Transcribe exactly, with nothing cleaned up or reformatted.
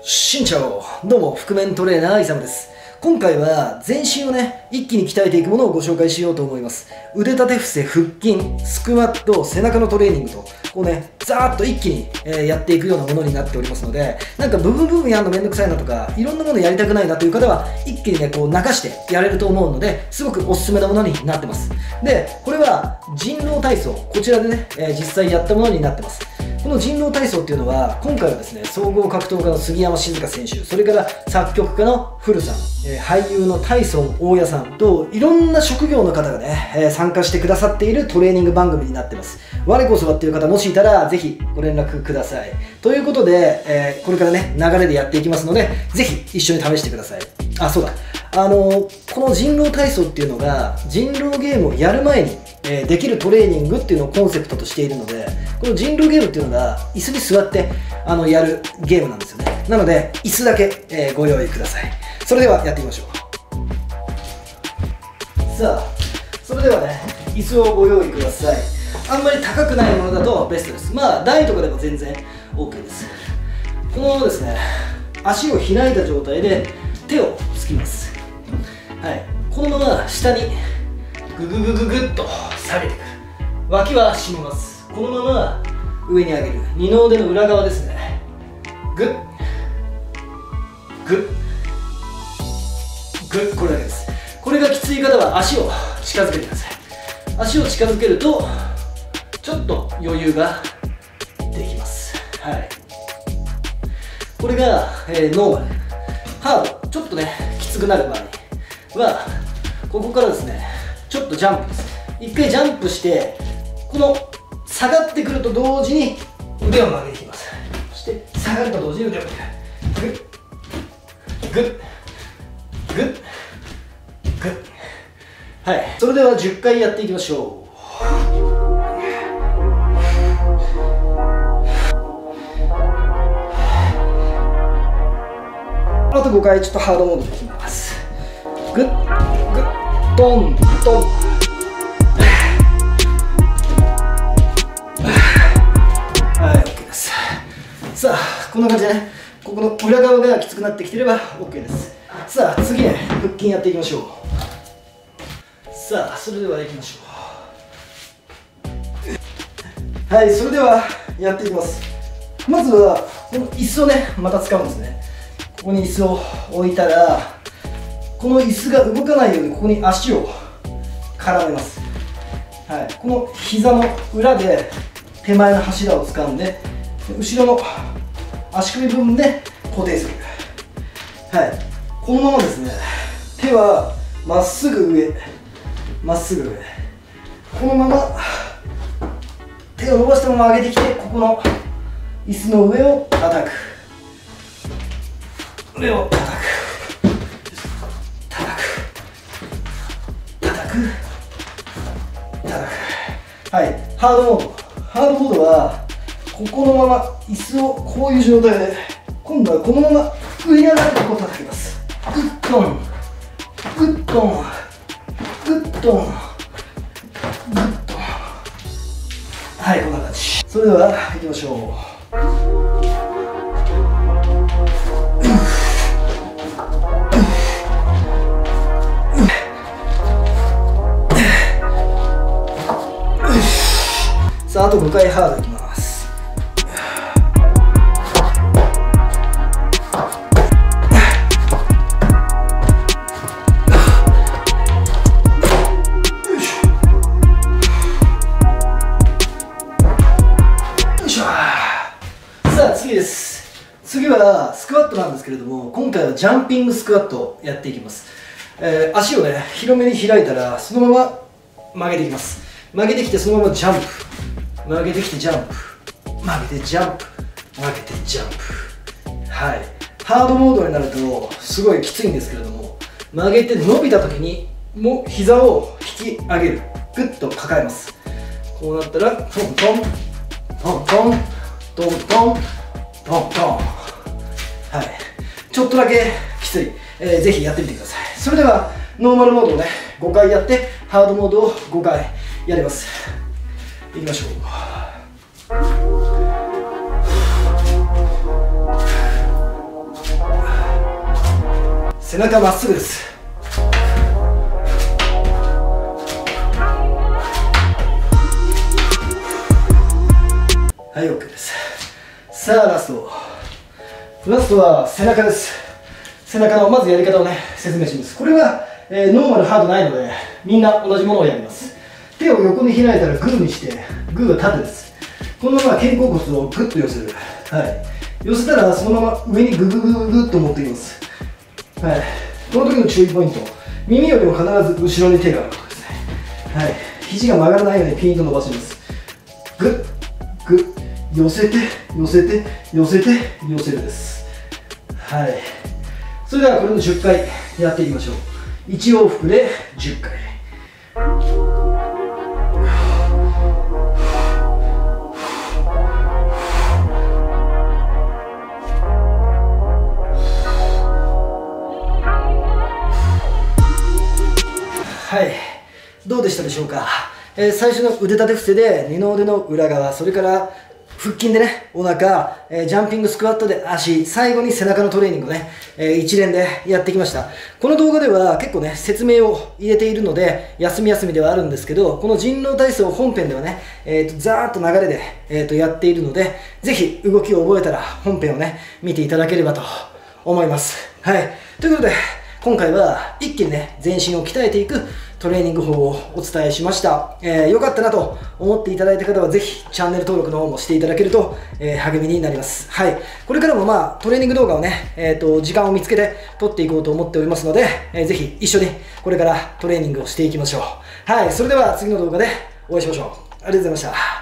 しんちゃおう、どうも覆面トレーナーイサムです。今回は全身をね、一気に鍛えていくものをご紹介しようと思います。腕立て伏せ、腹筋、スクワット、背中のトレーニングと、こうね、ざーっと一気に、えー、やっていくようなものになっておりますので、なんか部分部分やるのめんどくさいなとか、いろんなものやりたくないなという方は、一気にね、こう流してやれると思うので、すごくおすすめなものになってます。で、これは人狼体操、こちらでね、えー、実際やったものになってます。この人狼体操っていうのは、今回はですね、総合格闘家の杉山静香選手、それから作曲家のフルさん、えー、俳優の大孫大家さんと、いろんな職業の方がね、えー、参加してくださっているトレーニング番組になってます。我こそはっていう方、もしいたら、ぜひご連絡ください。ということで、えー、これからね、流れでやっていきますので、ぜひ一緒に試してください。あ、そうだ。あのー、この人狼体操っていうのが、人狼ゲームをやる前に、えー、できるトレーニングっていうのをコンセプトとしているので、この人狼ゲームっていうのが椅子に座ってあのやるゲームなんですよね。なので椅子だけ、えー、ご用意ください。それではやってみましょう。さあ、それではね、椅子をご用意ください。あんまり高くないものだとベストです。まあ台とかでも全然 OK です。このままですね、足を開いた状態で手をつきます。はい、このまま下にグググググッと下げてくる。脇は締めます。このまま上に上げる。二の腕の裏側ですね。グッグッグッ、これだけです。これがきつい方は足を近づけてください。足を近づけるとちょっと余裕ができます。はい、これが、えー、ノーマルハード、ちょっとねきつくなる場合は、ここからですね、ちょっとジャンプです。一回ジャンプして、この下がってくると同時に腕を曲げていきます。そして下がると同時に腕を曲げる。グッグッグッグッ。はい、それではじゅっかいやっていきましょう。あとごかい、ちょっとハードモードでいきます。グッグッ、トントン。はい、OK です。さあ、こんな感じでね、ここの裏側がきつくなってきてれば OK です。さあ、次ね、腹筋やっていきましょう。さあ、それではいきましょう。はい、それではやっていきます。まずはこの椅子をね、また使うんですね。ここに椅子を置いたら、この椅子が動かないようにここに足を絡めます。はい、この膝の裏で手前の柱を掴んで、後ろの足首部分で固定する。はい、このままですね、手はまっすぐ上、まっすぐ上、このまま手を伸ばしたまま上げてきて、ここの椅子の上を叩く。上を叩く叩く叩く叩く。はい、ハードモード。ハードモードはここのまま椅子をこういう状態で、今度はこのまま上に上がってこう叩きます。グッドングッドングッドングッドン。はい、こんな感じ。それではいきましょう。さあ、あとごかいハードいきます。よいしょ。さあ、次です。次はスクワットなんですけれども、今回はジャンピングスクワットをやっていきます。えー、足をね、広めに開いたら、そのまま曲げていきます。曲げてきて、そのままジャンプ、曲げてきてジャンプ、曲げてジャンプ、曲げてジャンプ。はい、ハードモードになるとすごいきついんですけれども、曲げて伸びた時にもう膝を引き上げる。グッと抱えます。こうなったらトントントントントントントントン。はい、ちょっとだけきつい。えー、ぜひやってみてください。それではノーマルモードをねごかいやって、ハードモードをごかいやります。いきましょう。背中まっすぐです。はい、OK です。さあラストラストは背中です。背中のまずやり方をね説明します。これは、えー、ノーマルハードないのでみんな同じものをやります。手を横に開いたらグーにしてグーは縦です。このまま肩甲骨をグッと寄せる、はい、寄せたらそのまま上にグググググッと持っていきます。はい、この時の注意ポイント、耳よりも必ず後ろに手があることですね。はい、肘が曲がらないようにピンと伸ばします。グッグッ寄せて寄せて寄せて寄せるです。はい、それではこれのじゅっかいやっていきましょう。いち往復でじゅっかい。はい、どうでしたでしょうか。えー、最初の腕立て伏せで二の腕の裏側、それから腹筋でねお腹、えー、ジャンピングスクワットで足、最後に背中のトレーニングをね、えー、一連でやってきました。この動画では結構ね説明を入れているので休み休みではあるんですけど、この人狼体操本編ではね、えー、とざーっと流れで、えー、とやっているので、ぜひ動きを覚えたら本編をね見ていただければと思います。はい、ということで今回は一気にね全身を鍛えていくトレーニング法をお伝えしました。えー、よかったなと思っていただいた方はぜひチャンネル登録の方もしていただけると、えー、励みになります。はい、これからもまあトレーニング動画をね、えー、と時間を見つけて撮っていこうと思っておりますので、えー、ぜひ一緒にこれからトレーニングをしていきましょう。はい、それでは次の動画でお会いしましょう。ありがとうございました。